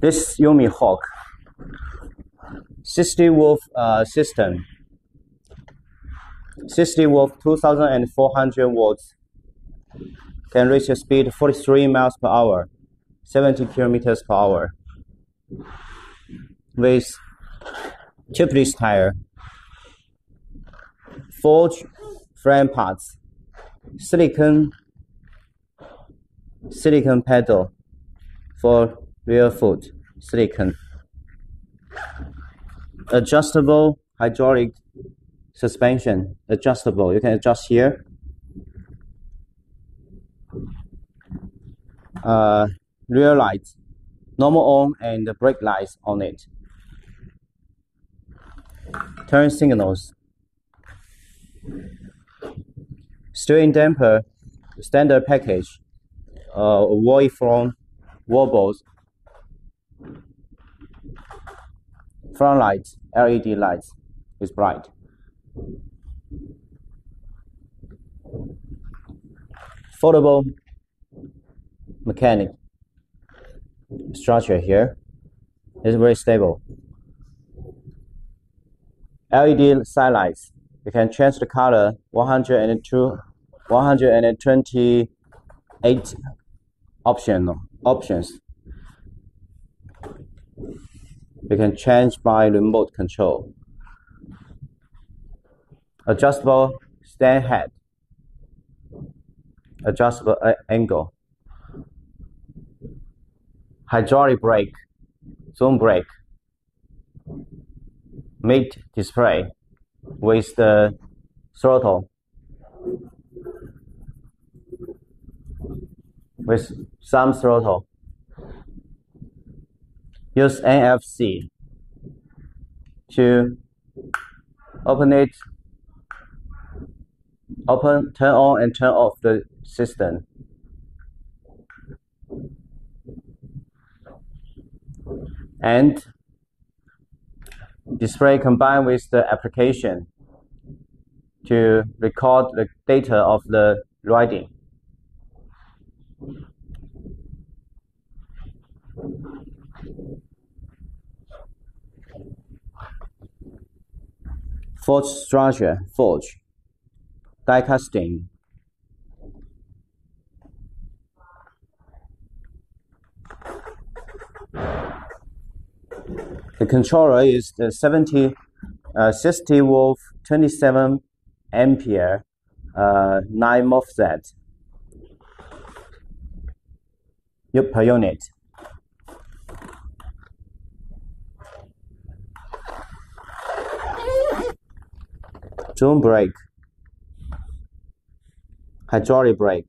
This YUME Hawk 60V system, 60V, 2,400 watts, can reach a speed 43 miles per hour, 70 kilometers per hour, with tubeless tire, 4 frame parts, silicon pedal for rear foot, silicon, adjustable hydraulic suspension, adjustable, you can adjust here, rear lights, normal on and brake lights on it, turn signals, steering damper, standard package, away from wobbles, front lights, LED lights with bright. Foldable mechanic structure here is very stable. LED side lights, you can change the color 128 options. You can change by remote control. Adjustable stand head, adjustable angle, hydraulic brake, zone brake, mid display with the throttle, with some throttle. Use NFC to open it, turn on and turn off the system. And display combined with the application to record the data of the riding. Forge structure, forge, die casting, the controller is the 60V, 27 ampere, 9 MOSFET per unit. Zone brake, hydraulic brake.